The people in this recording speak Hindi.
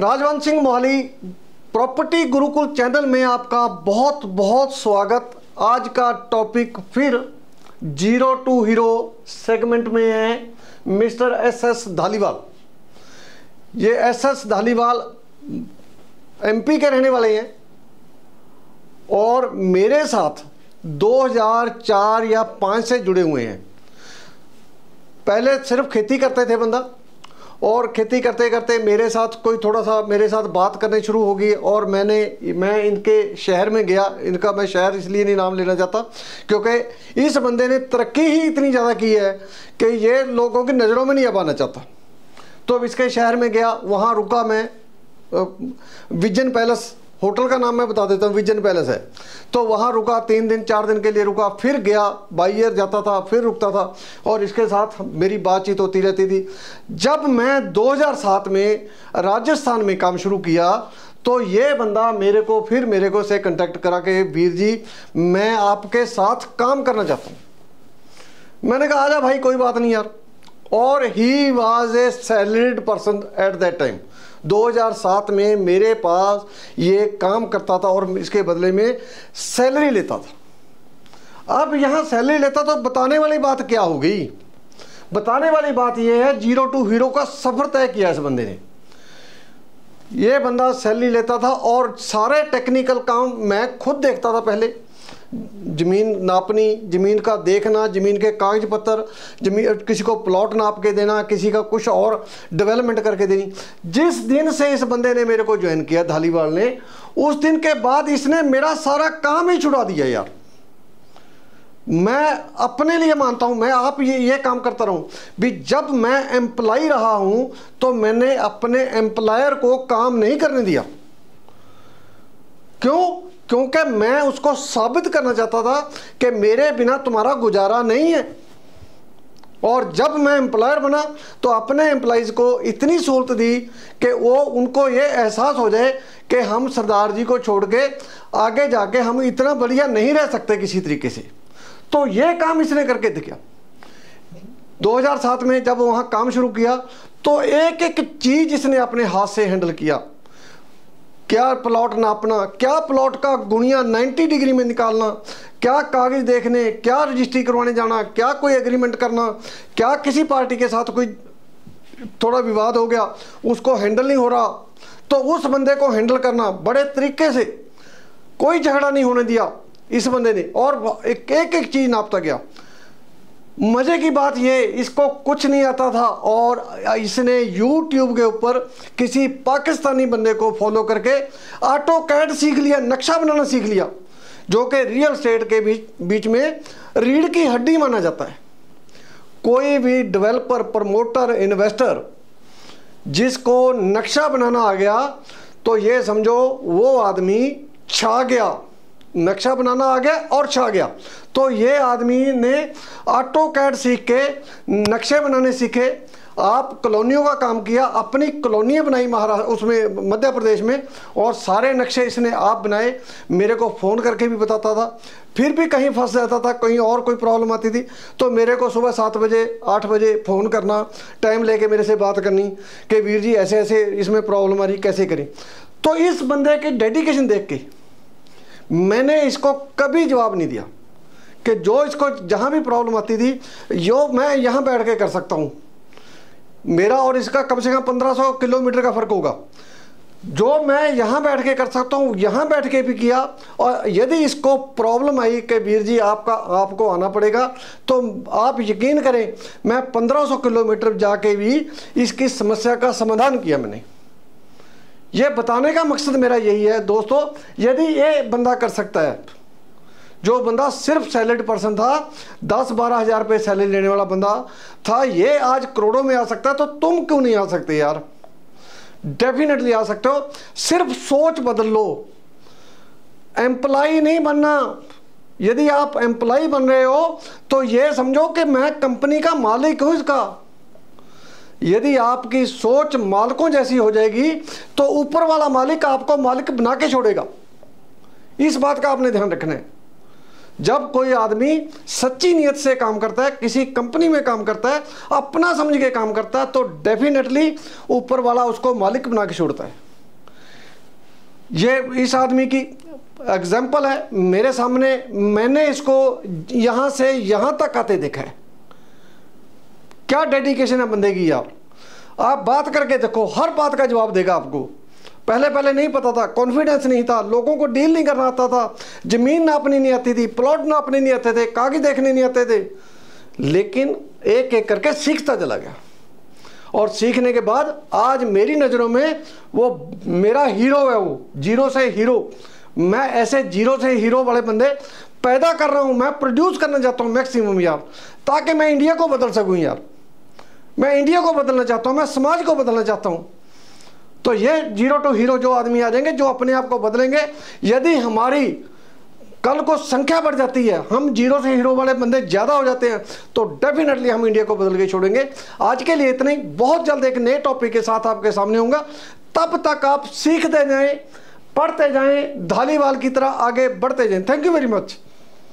राजवंत सिंह मोहाली प्रॉपर्टी गुरुकुल चैनल में आपका बहुत बहुत स्वागत। आज का टॉपिक फिर जीरो टू हीरो सेगमेंट में है मिस्टर SS धालीवाल। ये SS धालीवाल MP के रहने वाले हैं और मेरे साथ 2004 या 5 से जुड़े हुए हैं। पहले सिर्फ खेती करते थे बंदा, और खेती करते करते मेरे साथ कोई थोड़ा सा मेरे साथ बात करने शुरू होगी और मैं इनके शहर में गया। इनका मैं शहर इसलिए नहीं नाम लेना चाहता क्योंकि इस बंदे ने तरक्की ही इतनी ज़्यादा की है कि ये लोगों की नज़रों में नहीं अब आना चाहता। तो इसके शहर में गया, वहाँ रुका मैं। विजन पैलेस होटल का नाम मैं बता देता हूँ, विजन पैलेस है। तो वहाँ रुका 3 दिन 4 दिन के लिए रुका, फिर गया बाई एयर जाता था, फिर रुकता था और इसके साथ मेरी बातचीत होती रहती थी। जब मैं 2007 में राजस्थान में काम शुरू किया तो ये बंदा मेरे को से कांटेक्ट करा के, वीर जी मैं आपके साथ काम करना चाहता हूँ। मैंने कहा आजा भाई कोई बात नहीं यार। और he was a salaried person at that time. 2007 में मेरे पास ये काम करता था और इसके बदले में सैलरी लेता था। अब यहाँ सैलरी लेता तो बताने वाली बात क्या हो गई? बताने वाली बात ये है जीरो टू हीरो का सफ़र तय किया इस बंदे ने। ये बंदा सैलरी लेता था और सारे टेक्निकल काम मैं खुद देखता था। पहले ज़मीन नापनी, ज़मीन का देखना, ज़मीन के कागज पत्तर, ज़मीन किसी को प्लॉट नाप के देना, किसी का कुछ और डेवलपमेंट करके देनी। जिस दिन से इस बंदे ने मेरे को ज्वाइन किया धालीवाल ने, उस दिन के बाद इसने मेरा सारा काम ही छुड़ा दिया यार। मैं अपने लिए मानता हूँ, मैं आप ये काम करता रहूँ भी। जब मैं एम्प्लॉय रहा हूँ तो मैंने अपने एम्प्लॉयर को काम नहीं करने दिया। क्यों? क्योंकि मैं उसको साबित करना चाहता था कि मेरे बिना तुम्हारा गुजारा नहीं है। और जब मैं एम्प्लॉयर बना तो अपने एम्प्लॉयज़ को इतनी सहूलत दी कि वो उनको ये एहसास हो जाए कि हम सरदार जी को छोड़ के आगे जाके हम इतना बढ़िया नहीं रह सकते किसी तरीके से। तो ये काम इसने करके दिखाया। 2007 में जब वहाँ काम शुरू किया तो एक एक चीज़ इसने अपने हाथ से हैंडल किया। क्या प्लॉट नापना, क्या प्लॉट का गुणिया 90 डिग्री में निकालना, क्या कागज़ देखने, क्या रजिस्ट्री करवाने जाना, क्या कोई एग्रीमेंट करना, क्या किसी पार्टी के साथ कोई थोड़ा विवाद हो गया उसको हैंडल नहीं हो रहा तो उस बंदे को हैंडल करना बड़े तरीके से। कोई झगड़ा नहीं होने दिया इस बंदे ने और एक एक चीज़ नापता गया। मज़े की बात ये, इसको कुछ नहीं आता था और इसने YouTube के ऊपर किसी पाकिस्तानी बंदे को फॉलो करके ऑटो कैड सीख लिया, नक्शा बनाना सीख लिया, जो कि रियल स्टेट के बीच में रीढ़ की हड्डी माना जाता है। कोई भी डेवलपर, प्रमोटर, इन्वेस्टर जिसको नक्शा बनाना आ गया तो ये समझो वो आदमी छा गया। नक्शा बनाना आ गया और छा गया। तो ये आदमी ने ऑटो कैड सीख के नक्शे बनाने सीखे। आप कॉलोनियों का काम किया, अपनी कॉलोनियाँ बनाई महाराष्ट्र उसमें मध्य प्रदेश में, और सारे नक्शे इसने आप बनाए। मेरे को फ़ोन करके भी बताता था। फिर भी कहीं फंस जाता था, कहीं और कोई प्रॉब्लम आती थी तो मेरे को सुबह 7 बजे 8 बजे फ़ोन करना, टाइम लेके मेरे से बात करनी कि वीर जी ऐसे ऐसे इसमें प्रॉब्लम आ रही, कैसे करें। तो इस बंदे की डेडिकेशन देख के मैंने इसको कभी जवाब नहीं दिया कि जो इसको जहाँ भी प्रॉब्लम आती थी यो मैं यहाँ बैठ के कर सकता हूँ। मेरा और इसका कम से कम 1500 किलोमीटर का फ़र्क होगा। जो मैं यहाँ बैठ के कर सकता हूँ यहाँ बैठ के भी किया। और यदि इसको प्रॉब्लम आई कि वीर जी आपको आना पड़ेगा तो आप यकीन करें मैं 1500 किलोमीटर जाके भी इसकी समस्या का समाधान किया मैंने। ये बताने का मकसद मेरा यही है दोस्तों, यदि ये बंदा कर सकता है, जो बंदा सिर्फ सैलरीड पर्सन था, 10-12 हज़ार रुपये सैलरी लेने वाला बंदा था, ये आज करोड़ों में आ सकता है तो तुम क्यों नहीं आ सकते यार? डेफिनेटली आ सकते हो। सिर्फ सोच बदल लो। एम्प्लॉय नहीं बनना। यदि आप एम्प्लॉय बन रहे हो तो ये समझो कि मैं कंपनी का मालिक हूँ इसका। यदि आपकी सोच मालिकों जैसी हो जाएगी तो ऊपर वाला मालिक आपको मालिक बना के छोड़ेगा। इस बात का आपने ध्यान रखना है। जब कोई आदमी सच्ची नीयत से काम करता है, किसी कंपनी में काम करता है, अपना समझ के काम करता है, तो डेफिनेटली ऊपर वाला उसको मालिक बना के छोड़ता है। ये इस आदमी की एग्जाम्पल है मेरे सामने। मैंने इसको यहाँ से यहाँ तक आते देखा है। क्या डेडिकेशन है बंदे की यार। आप बात करके देखो, हर बात का जवाब देगा आपको। पहले पहले नहीं पता था, कॉन्फिडेंस नहीं था, लोगों को डील नहीं करना आता था, ज़मीन नापनी नहीं आती थी, प्लॉट नापने नहीं आते थे, कागज देखने नहीं आते थे, लेकिन एक एक करके सीखता चला गया। और सीखने के बाद आज मेरी नज़रों में वो मेरा हीरो है। वो जीरो से हीरो, मैं ऐसे जीरो से हीरो वाले बंदे पैदा कर रहा हूँ। मैं प्रोड्यूस करना चाहता हूँ मैक्सिमम यार, ताकि मैं इंडिया को बदल सकूँ यार। मैं इंडिया को बदलना चाहता हूँ, मैं समाज को बदलना चाहता हूँ। तो ये जीरो टू हीरो जो आदमी आ जाएंगे, जो अपने आप को बदलेंगे। यदि हमारी कल को संख्या बढ़ जाती है, हम जीरो से हीरो वाले बंदे ज़्यादा हो जाते हैं, तो डेफिनेटली हम इंडिया को बदल के छोड़ेंगे। आज के लिए इतना ही। बहुत जल्द एक नए टॉपिक के साथ आपके सामने होऊंगा। तब तक आप सीखते जाएं, पढ़ते जाएं, धालीवाल की तरह आगे बढ़ते जाएं। Thank you very much.